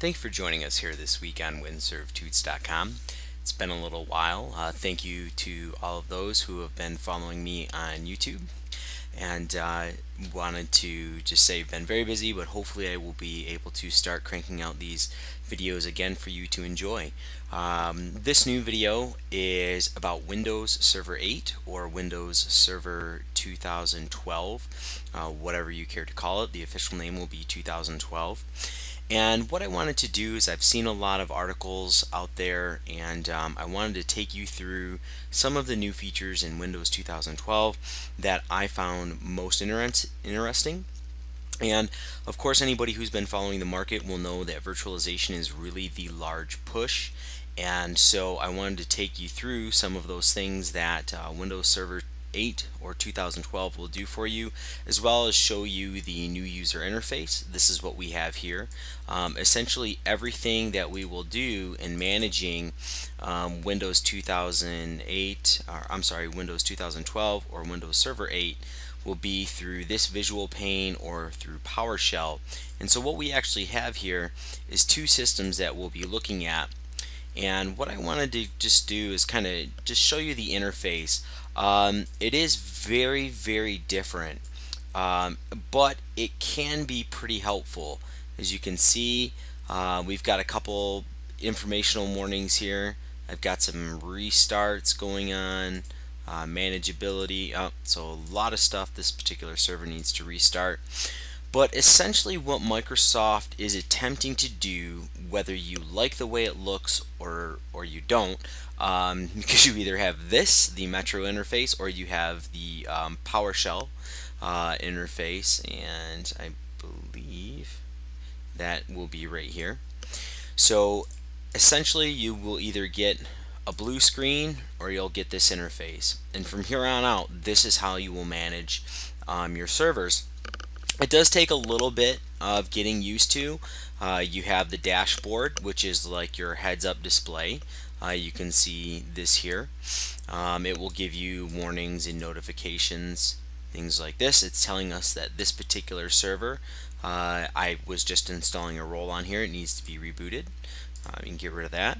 Thanks for joining us here this week on winsrvtuts.com. It's been a little while. Thank you to all of those who have been following me on YouTube. And wanted to just say I've been very busy, but hopefully I will be able to start cranking out these videos again for you to enjoy. This new video is about Windows Server 8 or Windows Server 2012, whatever you care to call it. The official name will be 2012. And what I wanted to do is I've seen a lot of articles out there, and I wanted to take you through some of the new features in Windows 2012 that I found most interesting. And of course, anybody who's been following the market will know that virtualization is really the large push. And so I wanted to take you through some of those things that Windows Server 8 or 2012 will do for you, as well as show you the new user interface. This is what we have here. Essentially everything that we will do in managing Windows 2012 or Windows Server 8 will be through this visual pane or through PowerShell. And so what we actually have here is two systems that we'll be looking at. And what I wanted to just do is kind of just show you the interface. It is very, very different, but it can be pretty helpful. As you can see, we've got a couple informational warnings here. I've got some restarts going on, manageability, so a lot of stuff. This particular server needs to restart. But essentially what Microsoft is attempting to do, whether you like the way it looks or you don't, because you either have this, the Metro interface, or you have the PowerShell interface, and I believe that will be right here. So essentially you will either get a blue screen or you'll get this interface. And from here on out, this is how you will manage your servers. It does take a little bit of getting used to. You have the dashboard, which is like your heads-up display. You can see this here. It will give you warnings and notifications, things like this. It's telling us that this particular server, I was just installing a role on here. It needs to be rebooted. You can get rid of that.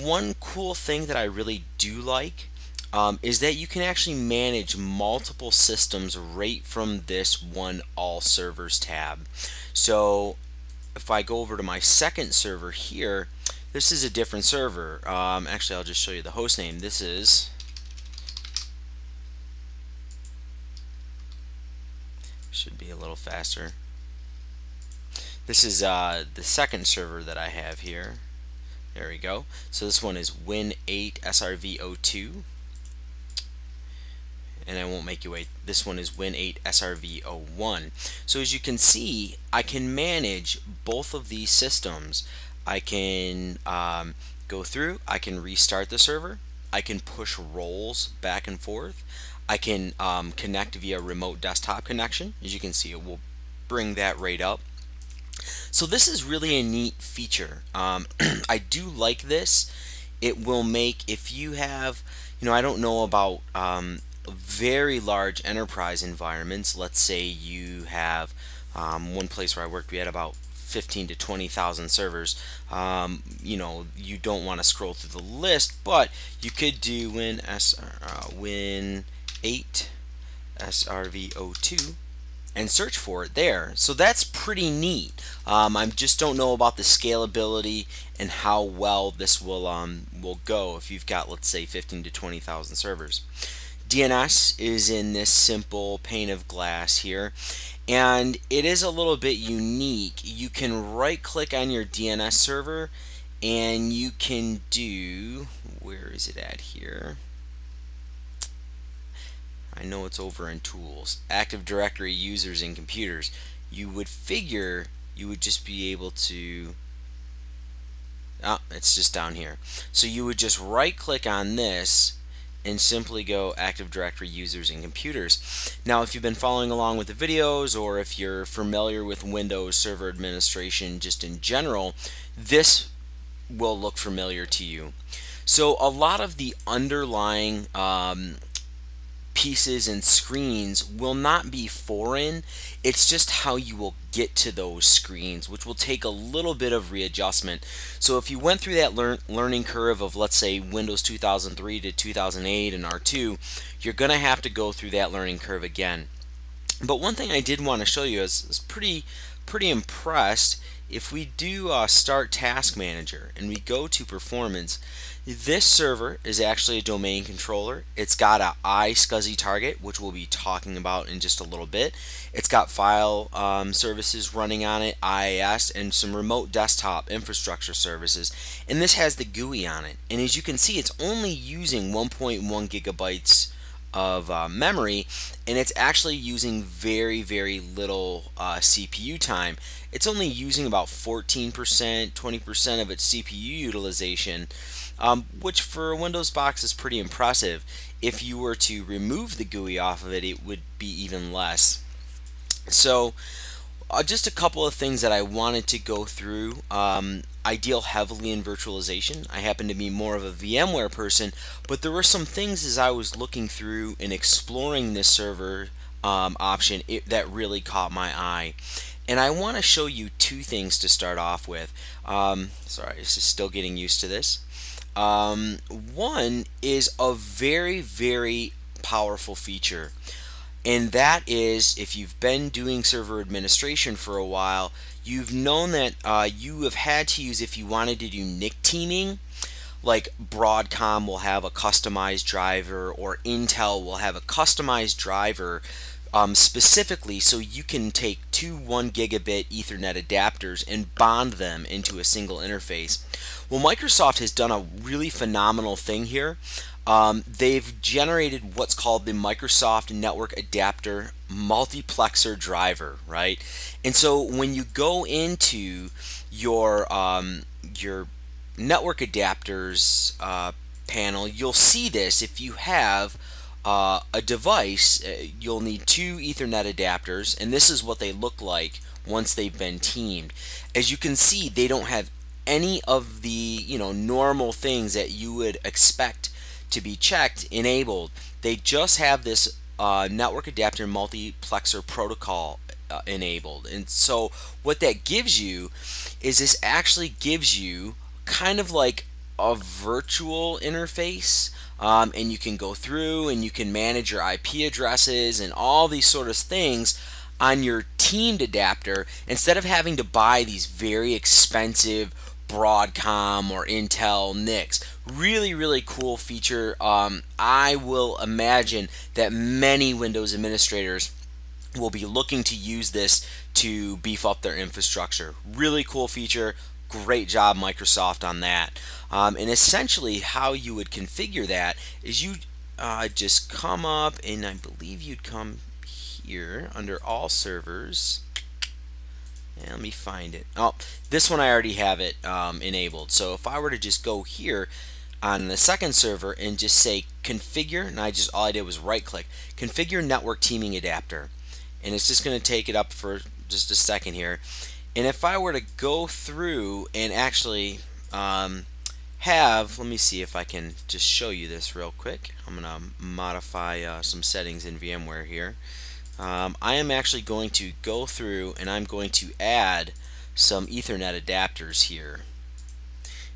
One cool thing that I really do like is that you can actually manage multiple systems right from this one All Servers tab. So if I go over to my second server here, this is a different server. Actually, I'll just show you the host name. This is, should be a little faster. This is the second server that I have here. There we go. So this one is Win8SRV02. And I won't make you wait. This one is Win8SRV01. So as you can see, I can manage both of these systems. I can go through, I can restart the server, I can push roles back and forth, I can connect via remote desktop connection. As you can see, it will bring that right up. So this is really a neat feature. I do like this. It will make, if you have, you know, I don't know about very large enterprise environments. Let's say you have one place where I worked, we had about 15 to 20,000 servers. You know, you don't want to scroll through the list, but you could do Win8SRV02 and search for it there. So that's pretty neat. I just don't know about the scalability and how well this will go if you've got, let's say, 15 to 20,000 servers. DNS is in this simple pane of glass here, and it is a little bit unique. You can right click on your DNS server and you can do, where is it at here? I know it's over in Tools, Active Directory Users and Computers. You would figure you would just be able to, oh, it's just down here. So you would just right click on this and simply go Active Directory Users and Computers. Now, if you've been following along with the videos, or if you're familiar with Windows Server Administration just in general, this will look familiar to you. So a lot of the underlying pieces and screens will not be foreign. It's just how you will get to those screens, which will take a little bit of readjustment. So if you went through that learning curve of, let's say, Windows 2003 to 2008 and R2, you're going to have to go through that learning curve again. But one thing I did want to show you is, pretty impressed. If we do start Task Manager and we go to Performance, this server is actually a domain controller. It's got an iSCSI target, which we'll be talking about in just a little bit. It's got file services running on it, IIS, and some remote desktop infrastructure services. And this has the GUI on it. And as you can see, it's only using 1.1 gigabytes of memory, and it's actually using very, very little CPU time. It's only using about 14%, 20% of its CPU utilization, which for a Windows box is pretty impressive. If you were to remove the GUI off of it, it would be even less. So just a couple of things that I wanted to go through. I deal heavily in virtualization. I happen to be more of a VMware person, but there were some things as I was looking through and exploring this server option that really caught my eye. And I want to show you two things to start off with. Sorry, this is still getting used to this. One is a very, very powerful feature. And that is, if you've been doing server administration for a while, you've known that you have had to use, if you wanted to do NIC teaming, like Broadcom will have a customized driver or Intel will have a customized driver specifically so you can take two 1 gigabit Ethernet adapters and bond them into a single interface. Well, Microsoft has done a really phenomenal thing here. They've generated what's called the Microsoft Network Adapter Multiplexor Driver, right? And so when you go into your network adapters panel, you'll see this. If you have a device, you'll need two Ethernet adapters, and this is what they look like once they've been teamed. As you can see, they don't have any of the normal things that you would expect to be checked, enabled. They just have this network adapter multiplexor protocol enabled. And so what that gives you is, this actually gives you kind of like a virtual interface, and you can go through and you can manage your IP addresses and all these sort of things on your teamed adapter, instead of having to buy these very expensive Broadcom or Intel NICs. Really cool feature. I will imagine that many Windows administrators will be looking to use this to beef up their infrastructure. Really cool feature. Great job, Microsoft, on that. And essentially how you would configure that is you just come up, and I believe you'd come here under all servers. And let me find it. Oh, this one I already have it enabled. So if I were to just go here on the second server and just say configure, and all I did was right click, configure network teaming adapter. And it's just going to take it up for just a second here. And if I were to go through and actually let me see if I can just show you this real quick. I'm going to modify some settings in VMware here. I am actually going to go through and I'm going to add some Ethernet adapters here,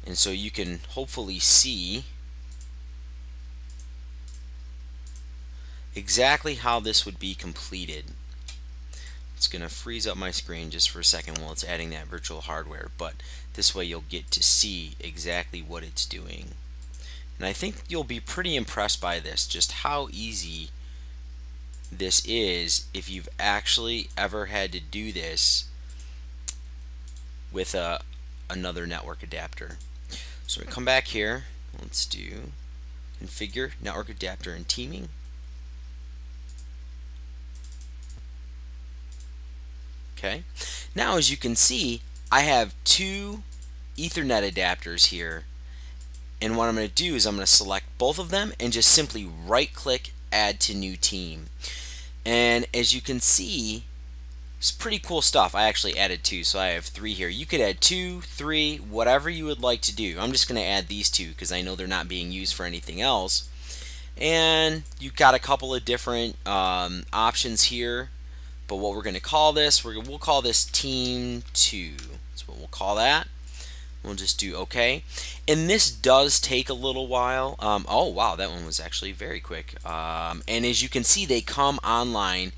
and so you can hopefully see exactly how this would be completed. It's gonna freeze up my screen just for a second while it's adding that virtual hardware, but this way you'll get to see exactly what it's doing. And I think you'll be pretty impressed by this, just how easy this is if you've actually ever had to do this with another network adapter. So we come back here, let's do configure network adapter and teaming. Okay, now as you can see, I have two Ethernet adapters here, and what I'm going to do is I'm going to select both of them and just simply right click, add to new team. And as you can see, it's pretty cool stuff. I actually added two, so I have three here. You could add two, three, whatever you would like to do. I'm just going to add these two because I know they're not being used for anything else. And you've got a couple of different options here, but what we're going to call this, we'll call this Team 2. That's what we'll call that. We'll just do OK. And this does take a little while. Oh, wow, that one was actually very quick. And as you can see, they come online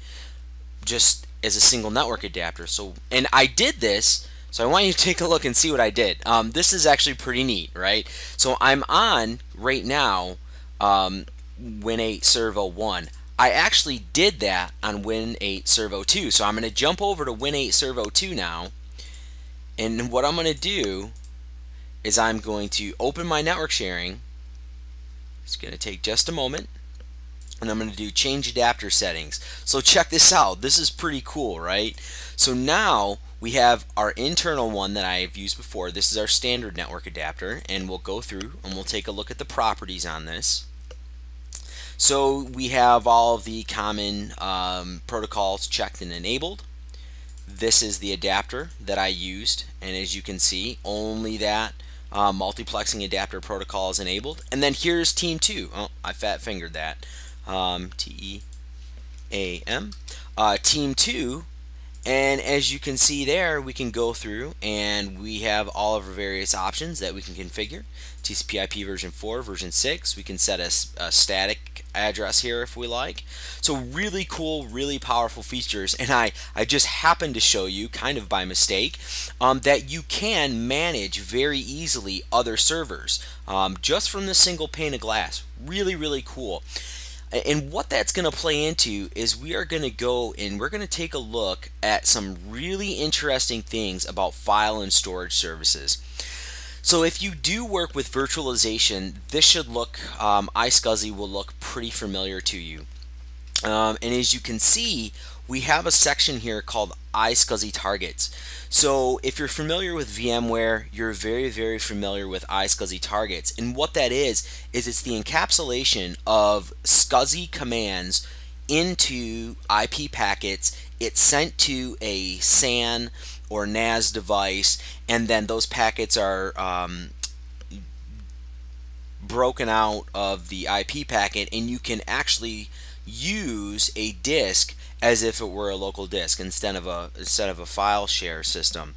just as a single network adapter. So, and I did this, so I want you to take a look and see what I did. This is actually pretty neat, right? So I'm on right now Win8SRV01. I actually did that on Win8SRV02. So I'm going to jump over to Win8SRV02 now. And what I'm going to do is I'm going to open my network sharing. It's going to take just a moment. And I'm going to do change adapter settings. So check this out. This is pretty cool, right? So now we have our internal one that I've used before. This is our standard network adapter. And we'll go through and we'll take a look at the properties on this. So we have all of the common protocols checked and enabled. This is the adapter that I used, and as you can see, only that multiplexing adapter protocol is enabled. And then here's Team 2. Oh, I fat fingered that. T-E-A-M. Team 2, and as you can see there, we can go through and we have all of our various options that we can configure. TCP/IP version 4, version 6. We can set a static address here if we like. So really cool, really powerful features. And I just happened to show you, kind of by mistake, that you can manage very easily other servers just from this single pane of glass. Really, really cool. And what that's going to play into is we are going to go and we're going to take a look at some really interesting things about file and storage services. So if you do work with virtualization, this should look, iSCSI will look pretty familiar to you. And as you can see, we have a section here called iSCSI targets. So if you're familiar with VMware, you're very, very familiar with iSCSI targets. And what that is it's the encapsulation of SCSI commands into IP packets. It's sent to a SAN or NAS device, and then those packets are broken out of the IP packet, and you can actually use a disk as if it were a local disk instead of a file share system.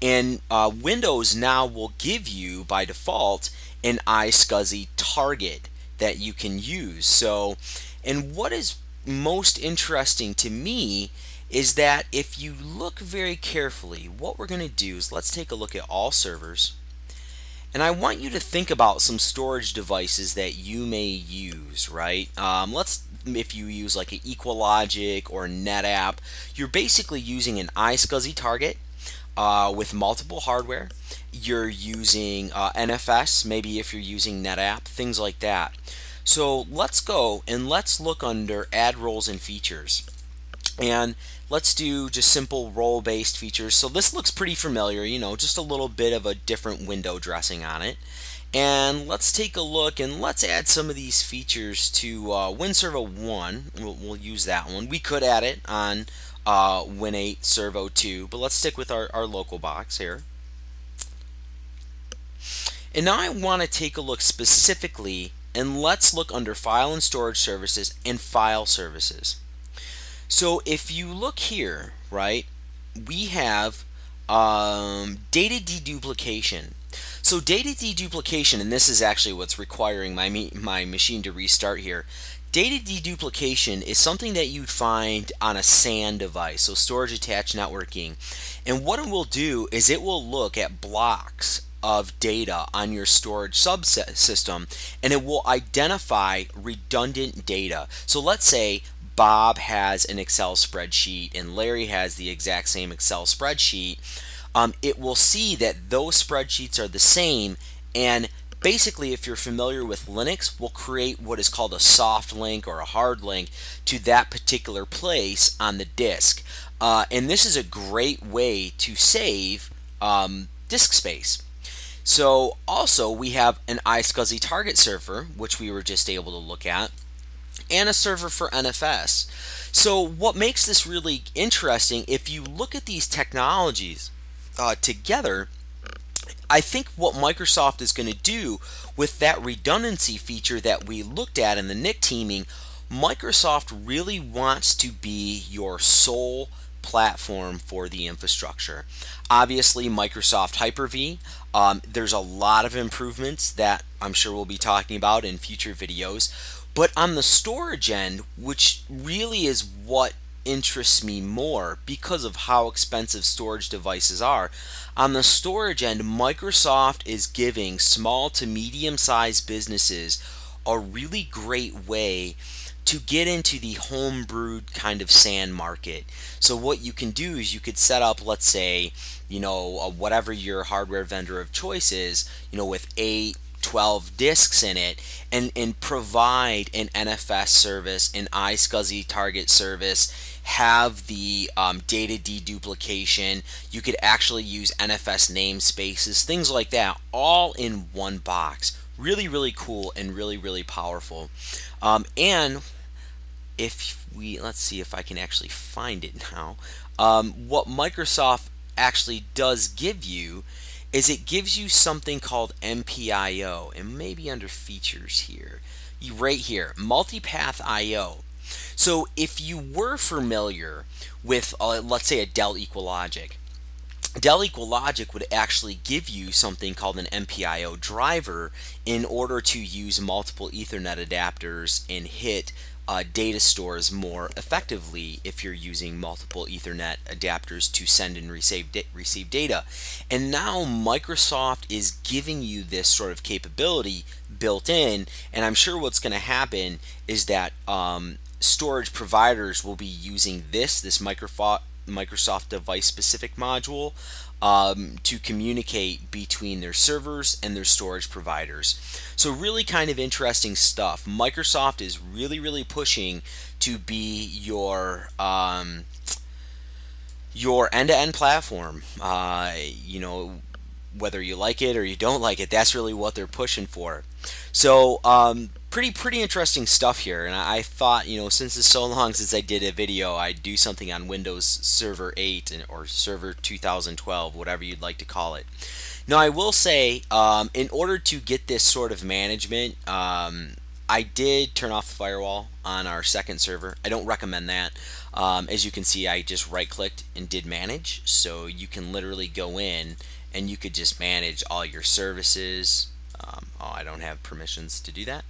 And Windows now will give you by default an iSCSI target that you can use. So, and what is most interesting to me is that if you look very carefully, what we're going to do is let's take a look at all servers, and I want you to think about some storage devices that you may use, right? If you use like an EqualLogic or NetApp, you're basically using an iSCSI target with multiple hardware. You're using NFS, maybe if you're using NetApp, things like that. So let's go and let's look under Add Roles and Features. And let's do just simple role-based features. So this looks pretty familiar, you know, just a little bit of a different window dressing on it. And let's take a look and let's add some of these features to Win8SRV01. We'll use that one. We could add it on Win8SRV02, but let's stick with our local box here. And now I want to take a look specifically, and let's look under File and Storage Services and File Services. So if you look here, right, we have data deduplication. So data deduplication, and this is actually what's requiring my machine to restart here. Data deduplication is something that you'd find on a SAN device, so storage attached networking. And what it will do is it will look at blocks of data on your storage subsystem, and it will identify redundant data. So let's say Bob has an Excel spreadsheet and Larry has the exact same Excel spreadsheet. It will see that those spreadsheets are the same, and basically, if you're familiar with Linux, will create what is called a soft link or a hard link to that particular place on the disk. And this is a great way to save disk space. So also we have an iSCSI target server, which we were just able to look at, and a server for NFS. So what makes this really interesting, if you look at these technologies together, I think what Microsoft is going to do with that redundancy feature that we looked at in the NIC teaming, Microsoft really wants to be your sole platform for the infrastructure. Obviously, Microsoft Hyper-V. There's a lot of improvements that I'm sure we'll be talking about in future videos. But on the storage end, which really is what interests me more because of how expensive storage devices are, on the storage end, Microsoft is giving small to medium-sized businesses a really great way to get into the homebrewed kind of SAN market. So what you can do is you could set up, let's say, you know, whatever your hardware vendor of choice is, you know, with 8, 12 disks in it, and provide an NFS service, an iSCSI target service, have the data deduplication. You could actually use NFS namespaces, things like that, all in one box. Really, really cool and really, really powerful. And if we, let's see if I can actually find it now. What Microsoft actually does give you is it gives you something called MPIO, and maybe under features here, right here, multipath IO. So if you were familiar with, let's say, a Dell EqualLogic, Dell EqualLogic would actually give you something called an MPIO driver in order to use multiple Ethernet adapters and hit data stores more effectively if you're using multiple Ethernet adapters to send and receive data. And now Microsoft is giving you this sort of capability built in, and I'm sure what's going to happen is that storage providers will be using this Microsoft device-specific module to communicate between their servers and their storage providers. So really kind of interesting stuff. Microsoft is really, really pushing to be your end-to-end platform. You know, whether you like it or you don't like it, that's really what they're pushing for. So pretty interesting stuff here, and I thought, you know, since it's so long since I did a video, I'd do something on Windows Server 8 or Server 2012, whatever you'd like to call it. Now I will say, in order to get this sort of management, I did turn off the firewall on our second server. I don't recommend that. As you can see, I just right-clicked and did manage, so you can literally go in and you could just manage all your services. Oh, I don't have permissions to do that.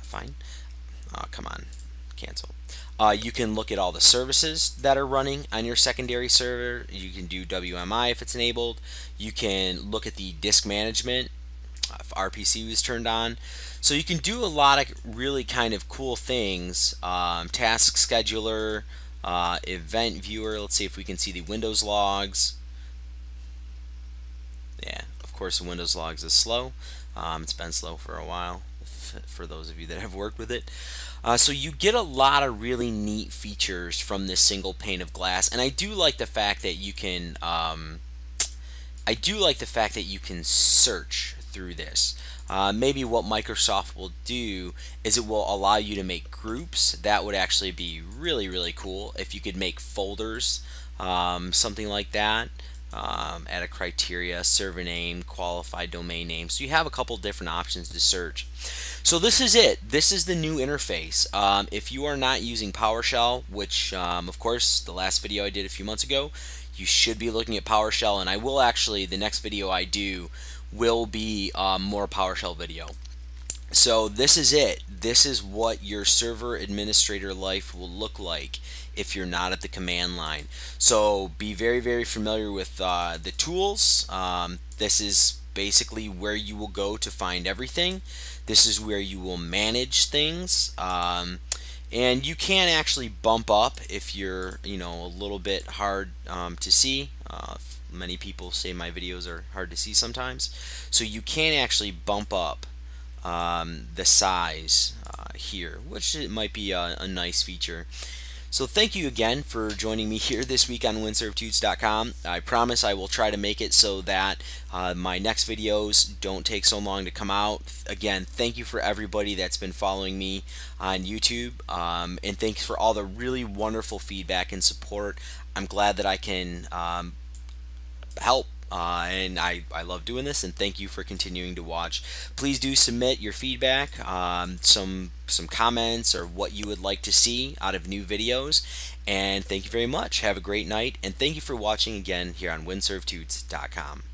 Fine. Oh, come on. Cancel. You can look at all the services that are running on your secondary server. You can do WMI if it's enabled. You can look at the disk management if RPC was turned on. So you can do a lot of really kind of cool things. Task scheduler, event viewer. Let's see if we can see the Windows logs. Yeah, of course the Windows logs is slow. It's been slow for a while for those of you that have worked with it. So you get a lot of really neat features from this single pane of glass, and I do like the fact that you can search through this. Maybe what Microsoft will do is it will allow you to make groups. That would actually be really, really cool if you could make folders, something like that. Add a criteria, server name, qualified domain name. So you have a couple different options to search. So this is it. This is the new interface. If you are not using PowerShell, which of course the last video I did a few months ago, you should be looking at PowerShell, and I will actually, the next video I do will be more PowerShell video. So this is it. This is what your server administrator life will look like if you're not at the command line. So be very, very familiar with the tools. This is basically where you will go to find everything. This is where you will manage things. And you can actually bump up if you're, you know, a little bit hard to see. Many people say my videos are hard to see sometimes. So you can actually bump up the size here, which it might be a nice feature. So thank you again for joining me here this week on winsrvtuts.com. I promise I will try to make it so that my next videos don't take so long to come out. Again, thank you for everybody that's been following me on YouTube, and thanks for all the really wonderful feedback and support. I'm glad that I can help and I love doing this, and thank you for continuing to watch. Please do submit your feedback, some comments, or what you would like to see out of new videos. And thank you very much. Have a great night, and thank you for watching again here on winsrvtuts.com.